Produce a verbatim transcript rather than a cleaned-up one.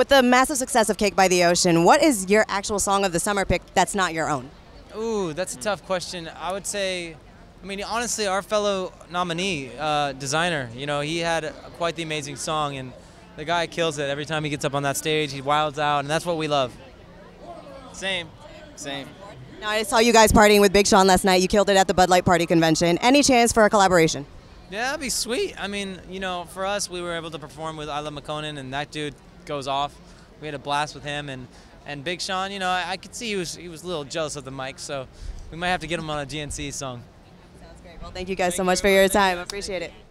With the massive success of Cake by the Ocean, what is your actual song of the summer pick that's not your own? Ooh, that's a tough question. I would say, I mean, honestly, our fellow nominee, uh, Desiigner, you know, he had quite the amazing song, and the guy kills it. Every time he gets up on that stage, he wilds out, and that's what we love. Same, same. Now, I saw you guys partying with Big Sean last night. You killed it at the Bud Light Party convention. Any chance for a collaboration? Yeah, that'd be sweet. I mean, you know, for us, we were able to perform with I Love Maconan, and that dude goes off. We had a blast with him, and, and Big Sean, you know, I, I could see he was, he was a little jealous of the mic, so we might have to get him on a D N C E song. Sounds great. Well, thank you guys so much for your time. I appreciate it.